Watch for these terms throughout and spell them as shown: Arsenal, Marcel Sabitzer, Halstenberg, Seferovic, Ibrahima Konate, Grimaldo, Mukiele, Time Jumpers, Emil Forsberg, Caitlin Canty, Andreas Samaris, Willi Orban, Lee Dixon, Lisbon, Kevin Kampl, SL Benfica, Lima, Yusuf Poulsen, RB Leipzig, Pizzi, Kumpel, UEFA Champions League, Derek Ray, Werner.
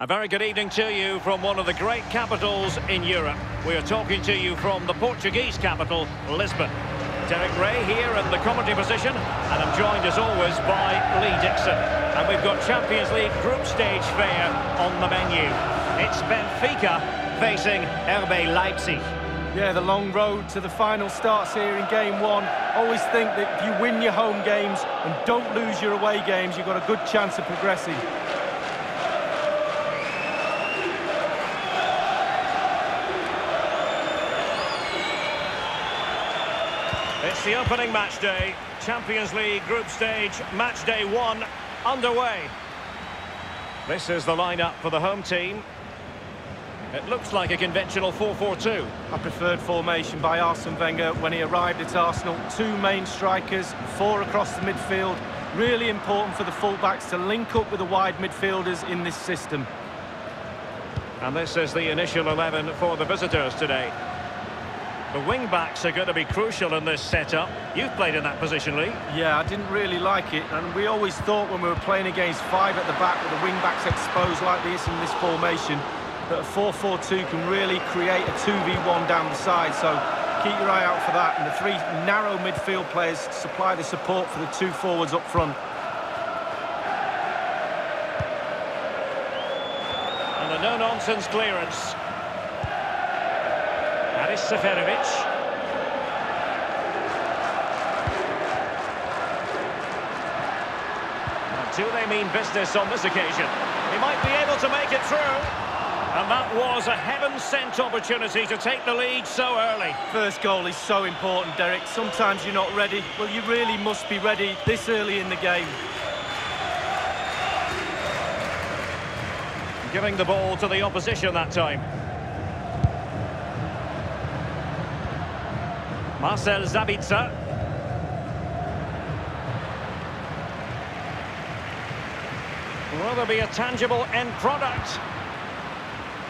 A very good evening to you from one of the great capitals in Europe. We are talking to you from the Portuguese capital, Lisbon. Derek Ray here in the commentary position, and I'm joined as always by Lee Dixon. And we've got Champions League group stage fare on the menu. It's Benfica facing RB Leipzig. Yeah, the long road to the final starts here in game one. Always think that if you win your home games and don't lose your away games, you've got a good chance of progressing. It's the opening match day, Champions League group stage, match day one, underway. This is the lineup for the home team. It looks like a conventional 4-4-2. A preferred formation by Arsene Wenger when he arrived at Arsenal. Two main strikers, four across the midfield. Really important for the fullbacks to link up with the wide midfielders in this system. And this is the initial 11 for the visitors today. The wing-backs are going to be crucial in this setup. You've played in that position, Lee. Yeah, I didn't really like it, and we always thought when we were playing against five at the back with the wing-backs exposed like this in this formation, that a 4-4-2 can really create a 2v1 down the side, so keep your eye out for that. And the three narrow midfield players supply the support for the two forwards up front. And a no-nonsense clearance. That is Seferovic. Now, do they mean business on this occasion? He might be able to make it through. And that was a heaven-sent opportunity to take the lead so early. First goal is so important, Derek. Sometimes you're not ready. Well, you really must be ready this early in the game. Giving the ball to the opposition that time. Marcel Sabitzer. Will there be a tangible end product?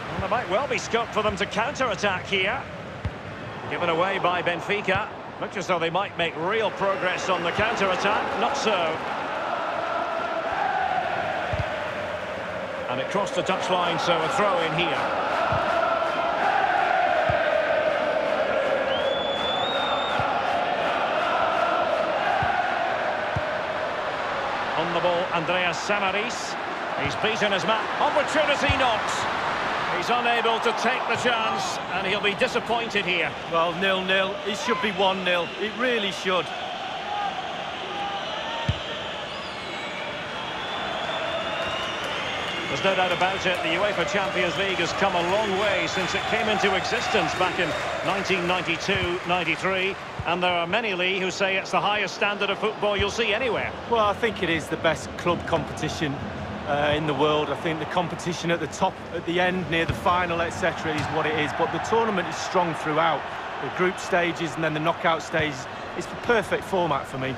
Well, there might well be scope for them to counter-attack here. Given away by Benfica. Looks as though they might make real progress on the counter-attack. Not so. And it crossed the touchline, so a throw in here. On the ball, Andreas Samaris. He's beaten his man. Opportunity knocks. He's unable to take the chance, and he'll be disappointed here. Well, 0-0. It should be 1-0. It really should. There's no doubt about it. The UEFA Champions League has come a long way since it came into existence back in 1992-93. And there are many, Lee, who say it's the highest standard of football you'll see anywhere. Well, I think it is the best club competition in the world. I think the competition at the top, at the end, near the final, etc. is what it is. But the tournament is strong throughout. The group stages and then the knockout stages. It's the perfect format for me.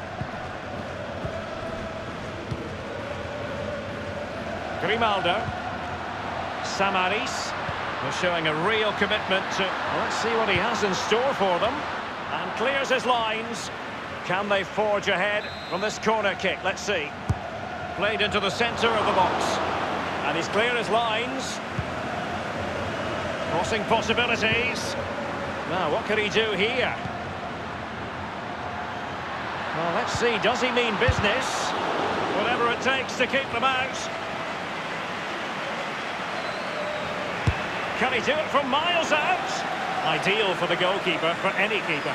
Grimaldo. Samaris. They're showing a real commitment to... Well, let's see what he has in store for them. And clears his lines. Can they forge ahead from this corner kick? Let's see. Played into the centre of the box. And he's cleared his lines. Crossing possibilities. Now, what could he do here? Well, let's see. Does he mean business? Whatever it takes to keep them out. Can he do it from miles out? Ideal for the goalkeeper, for any keeper.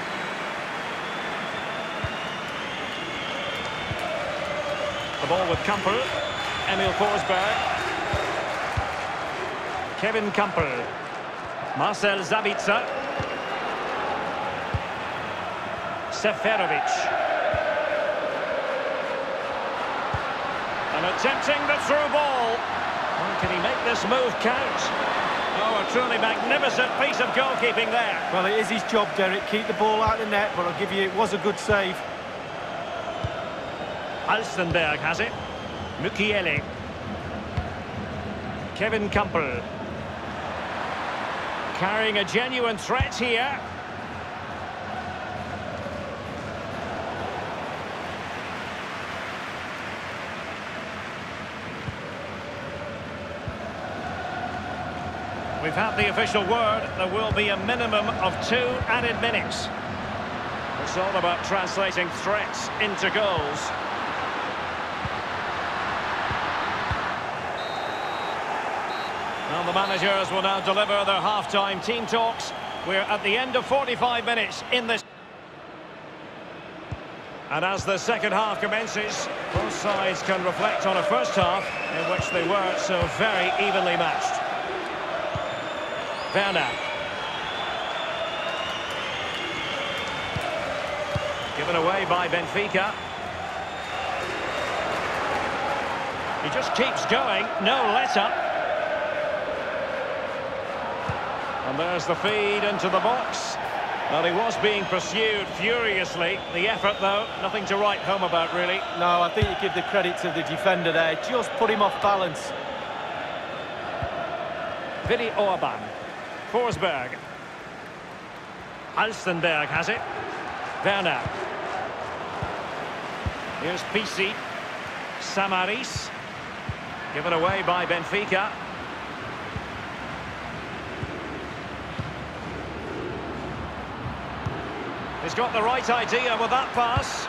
The ball with Kumpel. Emil Forsberg. Kevin Kampl. Marcel Sabitzer. Seferovic. And attempting the through ball. Well, can he make this move count? Oh, a truly magnificent piece of goalkeeping there. Well, it is his job, Derek. Keep the ball out of the net, but I'll give you, it was a good save. Halstenberg has it. Mukiele. Kevin Kampl. Carrying a genuine threat here. We've had the official word. There will be a minimum of 2 added minutes. It's all about translating threats into goals. And the managers will now deliver their half-time team talks. We're at the end of 45 minutes in this. And as the second half commences, both sides can reflect on a first half in which they were so very evenly matched. Werner. Given away by Benfica. He just keeps going, no let up. And there's the feed into the box. Well, he was being pursued furiously. The effort, though, nothing to write home about, really. No, I think you give the credit to the defender there. Just put him off balance. Willi Orban. Forsberg. Halstenberg has it. Werner. Here's Pizzi. Samaris. Given away by Benfica. He's got the right idea with that pass.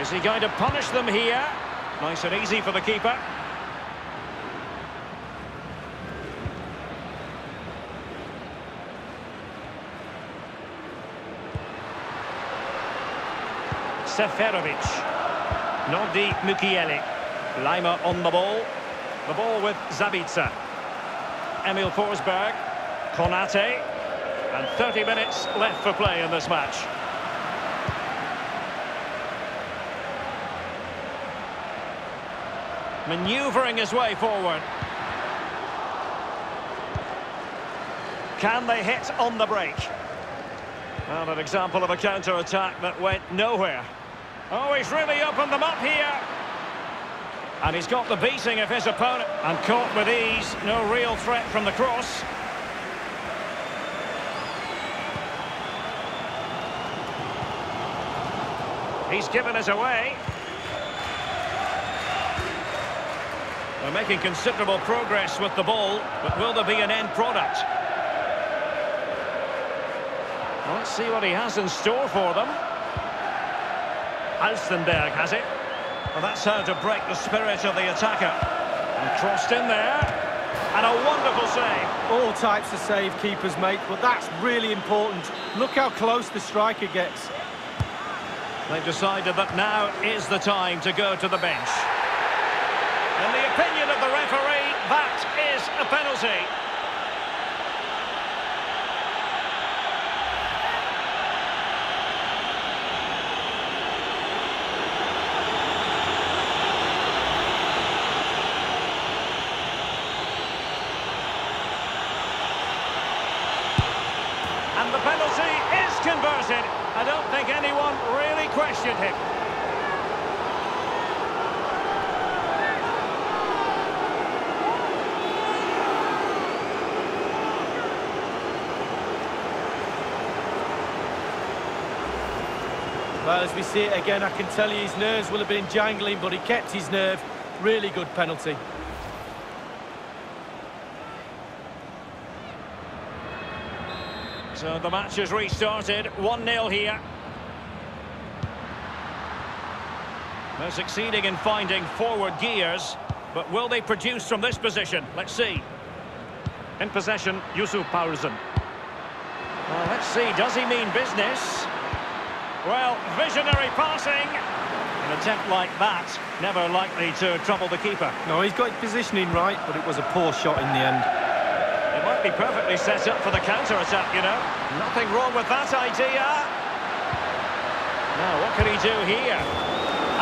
Is he going to punish them here? Nice and easy for the keeper. Seferovic. Nodi Mukiele. Lima on the ball. The ball with Sabitzer. Emil Forsberg. Konate. And 30 minutes left for play in this match. Manoeuvring his way forward. Can they hit on the break? Well, an example of a counter-attack that went nowhere. Oh, he's really opened them up here. And he's got the beating of his opponent. And caught with ease, no real threat from the cross. He's given it away. They're making considerable progress with the ball, but will there be an end product? Well, let's see what he has in store for them. Halstenberg has it. Well, that's how to break the spirit of the attacker. And crossed in there. And a wonderful save. All types of save keepers make, but that's really important. Look how close the striker gets. They've decided that now is the time to go to the bench. In the opinion of the referee, that is a penalty. And the penalty is converted. I don't think anyone really questioned him. Well, as we see it again, I can tell you his nerves will have been jangling, but he kept his nerve. Really good penalty. So the match has restarted. 1-0 here. They're succeeding in finding forward gears, but will they produce from this position? Let's see. In possession, Yusuf Poulsen. Well, let's see, does he mean business? Well, visionary passing. An attempt like that, never likely to trouble the keeper. No, he's got his positioning right, but it was a poor shot in the end. It might be perfectly set up for the counter-attack, you know. Nothing wrong with that idea. Now, what can he do here?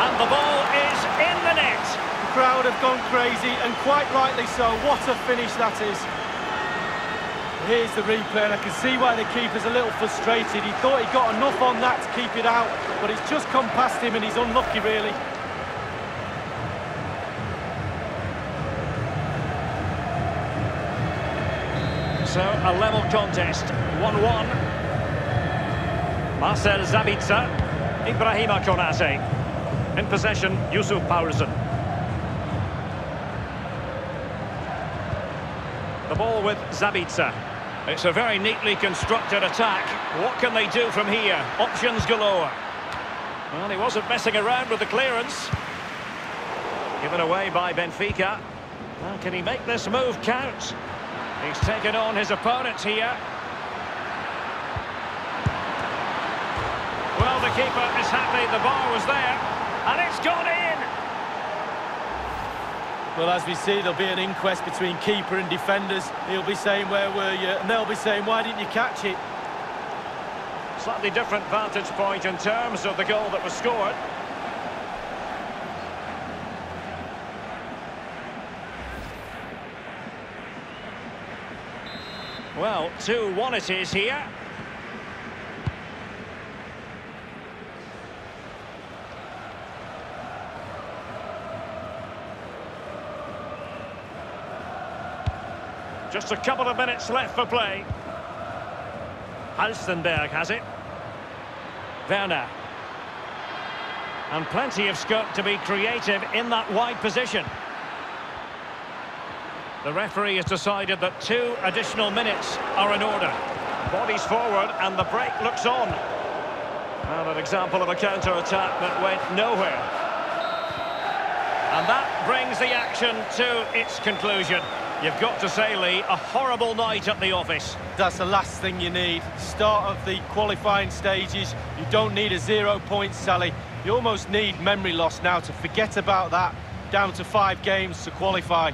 And the ball is in the net. The crowd have gone crazy, and quite rightly so. What a finish that is. Here's the replay, and I can see why the keeper's a little frustrated. He thought he got enough on that to keep it out, but it's just come past him and he's unlucky, really. So, a level contest. 1-1. Marcel Sabitzer. Ibrahima Konate. In possession, Yusuf Poulsen. The ball with Sabitzer. It's a very neatly constructed attack. What can they do from here? Options galore. Well, he wasn't messing around with the clearance. Given away by Benfica. Well, can he make this move count? He's taken on his opponents here. Well, the keeper is happy. The bar was there. And it's gone in! Well, as we see, there'll be an inquest between keeper and defenders. He'll be saying, where were you? And they'll be saying, why didn't you catch it? Slightly different vantage point in terms of the goal that was scored. Well, 2-1 it is here. Just a couple of minutes left for play. Halstenberg has it. Werner. And plenty of scope to be creative in that wide position. The referee has decided that 2 additional minutes are in order. Bodies forward and the break looks on. And an example of a counter-attack that went nowhere. And that brings the action to its conclusion. You've got to say, Lee, a horrible night at the office. That's the last thing you need. Start of the qualifying stages. You don't need a 0 point sally. You almost need memory loss now to forget about that. Down to 5 games to qualify.